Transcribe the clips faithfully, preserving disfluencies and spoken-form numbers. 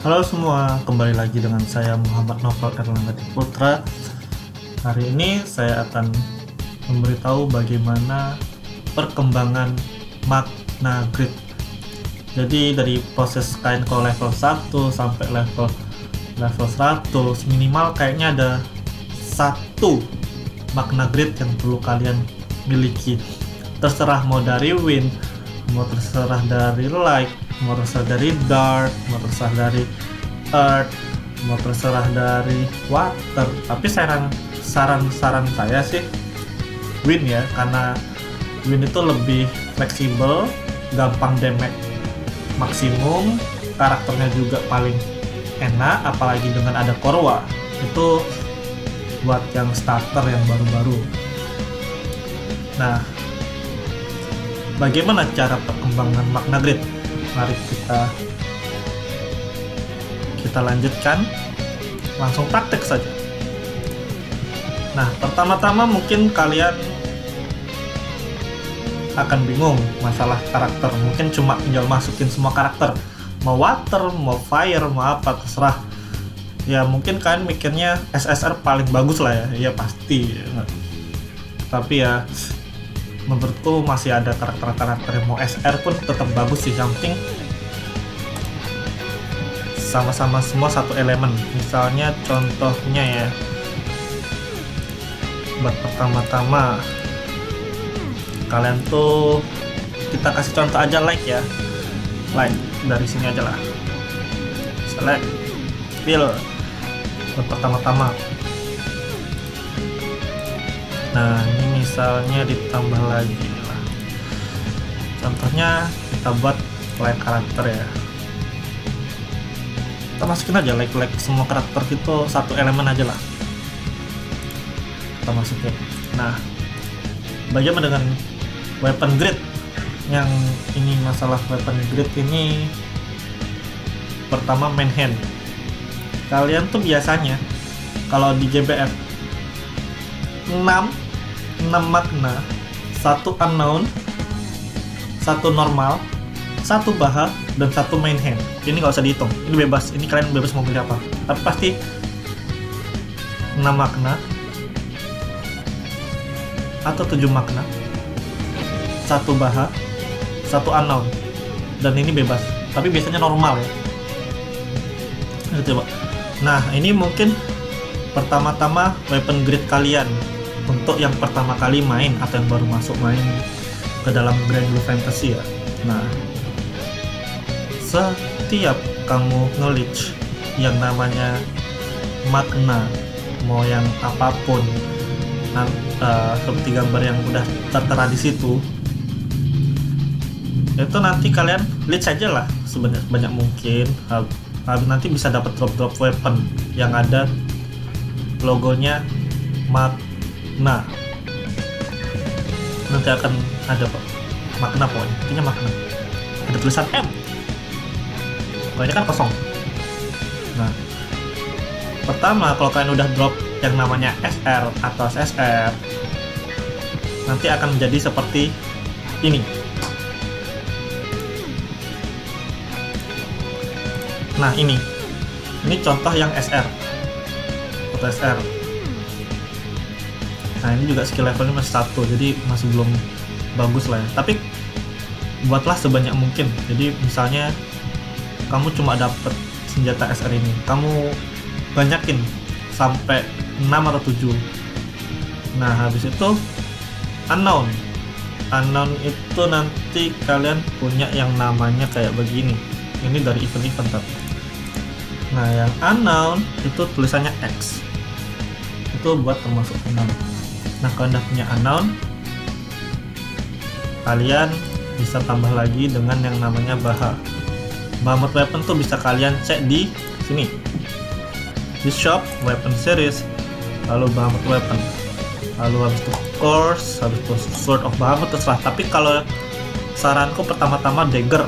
Halo semua, kembali lagi dengan saya Muhammad Novel Kartanegara Putra. Hari ini saya akan memberitahu bagaimana perkembangan Magna Grid. Jadi dari proses kain ke level satu sampai level level seratus, minimal kayaknya ada satu Magna Grid yang perlu kalian miliki. Terserah mau dari win, mau terserah dari like, mau terserah dari dark, mau terserah dari earth, mau terserah dari water. Tapi saran saran saran saya sih win ya, karena win itu lebih fleksibel, gampang damage maksimum, karakternya juga paling enak, apalagi dengan ada korwa. Itu buat yang starter yang baru-baru. Nah, bagaimana cara perkembangan Magna Grid? Mari kita kita lanjutkan, langsung praktek saja. Nah, pertama-tama mungkin kalian akan bingung masalah karakter. Mungkin cuma tinggal masukin semua karakter, mau water, mau fire, mau apa, terserah. Ya mungkin kalian mikirnya S S R paling bagus lah ya, ya pasti. Tapi ya menurutku masih ada karakter-karakter yang mau S R pun tetap bagus sih, yang penting sama-sama semua satu elemen. Misalnya contohnya ya, buat pertama-tama kalian tuh kita kasih contoh aja like ya, like dari sini aja lah, select fill buat pertama-tama. Nah, ini misalnya ditambah lagi lah. Contohnya kita buat like karakter ya. Kita masukin aja like-like semua karakter gitu, satu elemen aja lah. Kita masukin. Nah, bagaimana dengan weapon grid? Yang ini masalah weapon grid ini, pertama main hand. Kalian tuh biasanya kalau di G B F enam magna, satu unknown, satu normal, satu baha, dan satu main hand. Ini nggak usah dihitung, ini bebas, ini kalian bebas mau pilih apa. Tapi pasti enam magna atau tujuh magna, satu baha, satu unknown, dan ini bebas. Tapi biasanya normal ya. Ayo coba. Nah, ini mungkin pertama-tama weapon grid kalian untuk yang pertama kali main atau yang baru masuk main ke dalam Granblue Fantasy ya. Nah, setiap kamu nge-leech yang namanya magna, mau yang apapun, nah, uh, seperti gambar yang udah tertera di situ, itu nanti kalian leech aja lah sebanyak-banyak mungkin. Uh, nanti bisa dapat drop-drop weapon yang ada logonya Magna. Nanti akan ada Pak Magna, pokoknya intinya Magna, ada tulisan M, pokoknya kan kosong. Nah, pertama kalau kalian udah drop yang namanya S R atau S S R, nanti akan menjadi seperti ini. Nah, ini ini contoh yang S R S R. Nah, ini juga skill levelnya masih satu, jadi masih belum bagus lah ya. Tapi buatlah sebanyak mungkin. Jadi misalnya kamu cuma dapat senjata S R ini, kamu banyakin sampai enam atau tujuh. Nah, habis itu unknown. Unknown itu nanti kalian punya yang namanya kayak begini. Ini dari event-event tapi. Nah, yang unknown itu tulisannya X. Itu buat termasuk unknown. Nah, kalau anda punya unknown, kalian bisa tambah lagi dengan yang namanya baha. Bahamut weapon tuh bisa kalian cek di sini, di shop weapon series, lalu Bahamut weapon, lalu habis itu course, habis itu sword of Bahamut, terserah. Tapi kalau saranku pertama-tama dagger,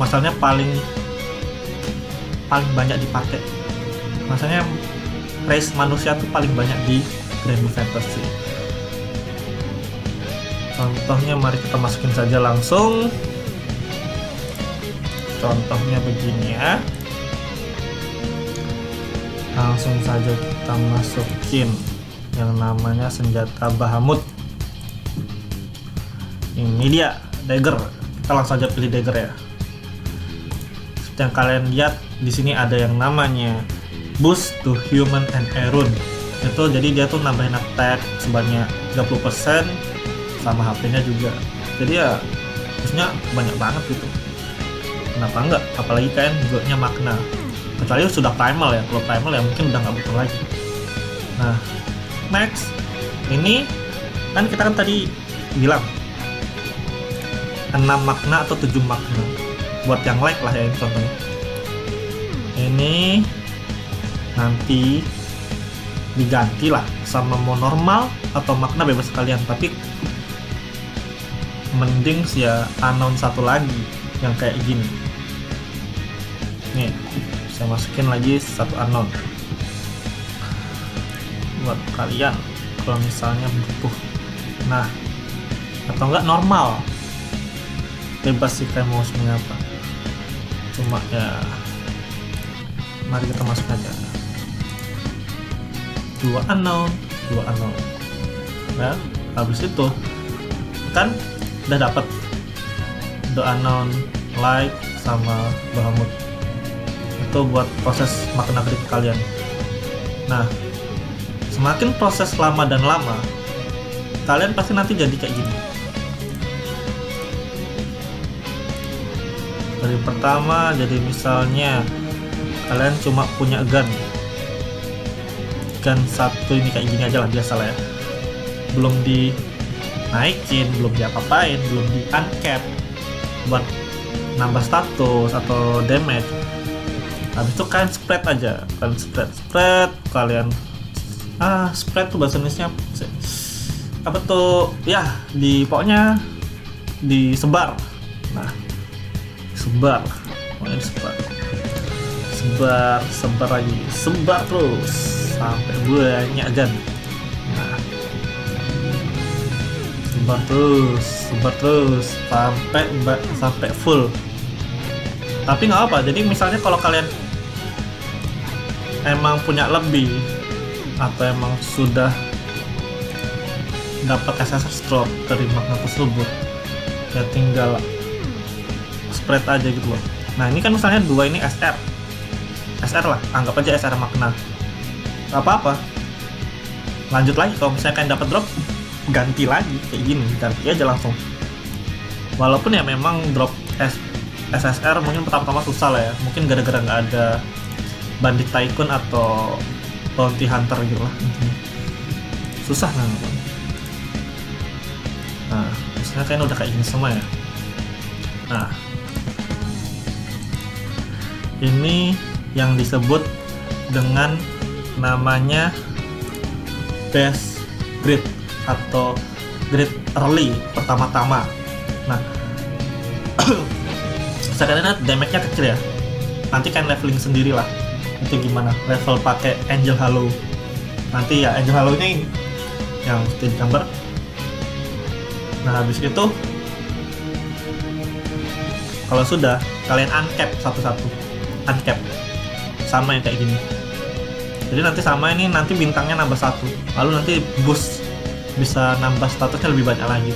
masalahnya paling paling banyak dipakai. Maksudnya race manusia tuh paling banyak di Granblue Fantasy. Contohnya mari kita masukin saja langsung. Contohnya begini ya. Langsung saja kita masukin yang namanya senjata Bahamut. Ini dia dagger. Kita langsung aja pilih dagger ya. Seperti yang kalian lihat di sini ada yang namanya boost to human and aeron. Itu jadi dia tuh nambahin attack sebanyak tiga puluh persen sama H P-nya juga. Jadi ya harusnya banyak banget gitu. Kenapa enggak? Apalagi kalian buatnya Magna. Kecuali sudah primal ya. Kalau primal ya mungkin udah nggak butuh lagi. Nah, next ini kan kita kan tadi bilang enam magna atau tujuh magna. Buat yang like lah ya ini contohnya. Ini nanti diganti lah sama mau normal atau magna bebas kalian, tapi mending sih ya announce satu lagi yang kayak gini nih, saya masukin lagi satu announce buat kalian kalau misalnya butuh. Nah, atau enggak normal bebas sih kalian mau semuanya apa, cuma ya mari kita masuk aja dua unknown, dua unknown. Nah, habis itu kan udah dapat the unknown like sama Bahamut. Itu buat proses Magna Grid kalian. Nah, semakin proses lama dan lama, kalian pasti nanti jadi kayak gini. Dari pertama jadi misalnya kalian cuma punya gun gun satu ini kayak gini aja lah, biasa lah ya, belum dinaikin, belum diapa-apain, belum di uncap buat nambah status atau damage. Habis itu kalian spread aja, kalian spread spread kalian ah spread tuh bahasa Indonesia apa tuh ya, di pokoknya disebar. Nah, sebar pokoknya disebar sebar sebar lagi sebar terus sampai banyak gun. Nah, sebar terus sebar terus sampai sampai full. Tapi nggak apa, jadi misalnya kalau kalian emang punya lebih atau emang sudah dapat accessory drop dari Magna tersebut, ya tinggal spread aja gitu loh. Nah, ini kan misalnya dua ini S R S R lah, anggap aja S R Magna. Apa-apa, lanjut lagi. Kalau misalnya kalian dapat drop, ganti lagi kayak gini, ganti aja langsung. Walaupun ya memang drop S S R mungkin pertama-tama susah lah ya, mungkin gara-gara nggak ada bandit tycoon atau bounty hunter gitu lah, susah nang. Nah, misalnya kalian udah kayak gini semua ya. Nah, ini yang disebut dengan namanya best grid atau grid early pertama-tama. Nah, sekarang damage-nya kecil ya. Nanti kan leveling sendirilah. Itu gimana? Level pakai Angel Halo. Nanti ya Angel Halo ini yang seperti gambar. Nah, habis itu kalau sudah kalian uncap satu-satu. Uncap. Sama yang kayak gini. Jadi nanti sama ini, nanti bintangnya nambah satu, lalu nanti boost bisa nambah statusnya lebih banyak lagi.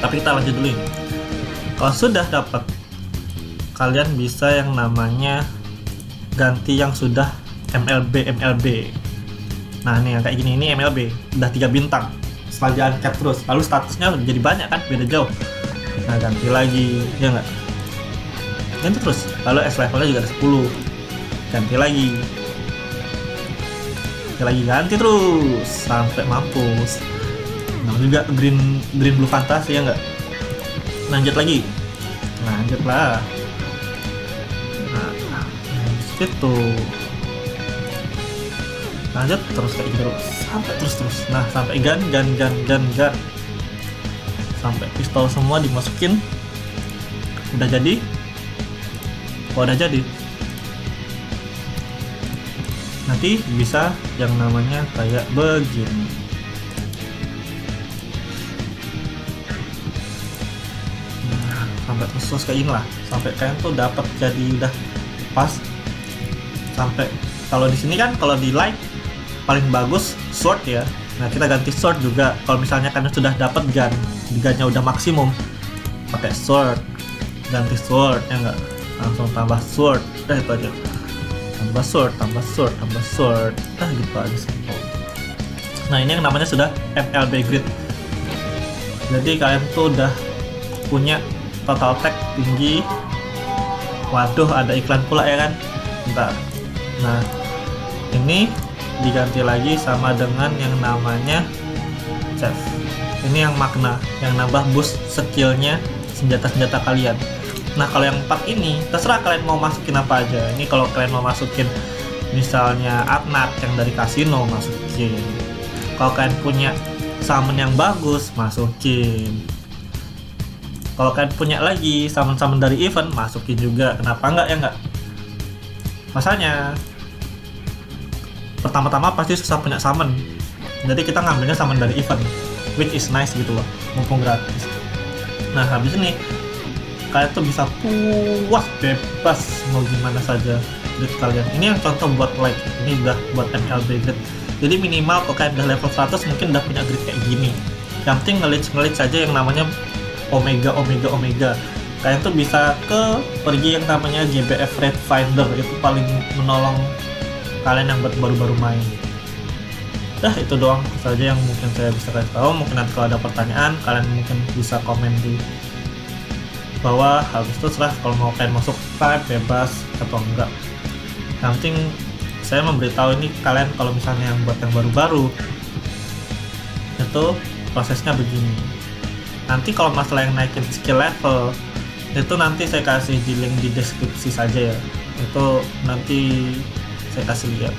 Tapi kita lanjut dulu ini. Kalau sudah dapat, kalian bisa yang namanya ganti yang sudah M L B M L B. Nah, ini yang kayak gini, ini M L B udah tiga bintang. Setelah di uncap terus, lalu statusnya jadi banyak kan, beda jauh. Nah, ganti lagi, ya nggak? Ganti terus, lalu S levelnya juga ada sepuluh. Ganti lagi lagi ganti terus sampai mampus. Nah, juga green Granblue Fantasy ya enggak, lanjut lagi lanjut lah. Nah, itu lanjut terus kayak gitu sampai terus terus. Nah, sampai gan gan gan gan gan sampai pistol semua dimasukin, udah jadi. Oh, udah jadi. Nanti bisa yang namanya kayak begini. Nah, sampai terus kayak gini lah, sampai kalian tuh dapat jadi udah pas sampai Kalau di sini kan kalau di like paling bagus sword ya. Nah, kita ganti sword juga. Kalau misalnya kalian sudah dapat gun, gunnya udah maksimum, pakai sword, ganti sword ya enggak, langsung tambah sword. Udah itu aja. Tambah sword, tambah sword, tambah sword. Nah, gitu aja simple. Nah, ini yang namanya sudah M L B Grid. Jadi kalian tuh udah punya total tag tinggi. Waduh, ada iklan pula ya kan? Bentar. Nah, ini diganti lagi sama dengan yang namanya chef. Ini yang makna, yang nambah boost skillnya senjata-senjata kalian. Nah, kalau yang empat ini terserah kalian mau masukin apa aja. Ini kalau kalian mau masukin misalnya Atnat yang dari kasino, masukin. Kalau kalian punya summon yang bagus, masukin. Kalau kalian punya lagi summon-summon dari event, masukin juga. Kenapa enggak ya enggak? Masanya pertama-tama pasti susah punya summon, jadi kita ngambilnya summon dari event, which is nice gitu loh, mumpung gratis. Nah, habis ini kalian tuh bisa puas bebas mau gimana saja grid kalian. Ini yang contoh buat like, ini udah buat M L B grid. Jadi minimal kalau kalian udah level seratus mungkin udah punya grid kayak gini. Yang penting nge-leech-nge-leech aja yang namanya omega omega omega. Kalian tuh bisa ke pergi yang namanya G B F Rate Finder, itu paling menolong kalian yang baru-baru main. Dah, itu doang saja yang mungkin saya bisa kasih tahu. Mungkin nanti kalau ada pertanyaan kalian mungkin bisa komen di bawah. Habis itu serah kalau mau kalian masuk type bebas atau enggak. Yang penting saya memberitahu ini kalian kalau misalnya yang buat yang baru-baru itu prosesnya begini. Nanti kalau masalah yang naikin skill level itu nanti saya kasih di link di deskripsi saja ya, itu nanti saya kasih lihat.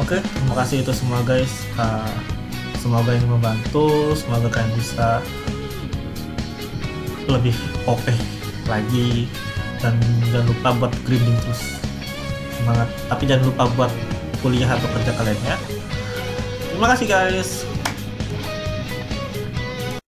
Oke, terima kasih itu semua guys. Uh, semoga ini membantu, semoga kalian bisa lebih O P lagi, dan jangan lupa buat grinding terus, semangat. Tapi jangan lupa buat kuliah atau kerja kalian ya. Terima kasih guys.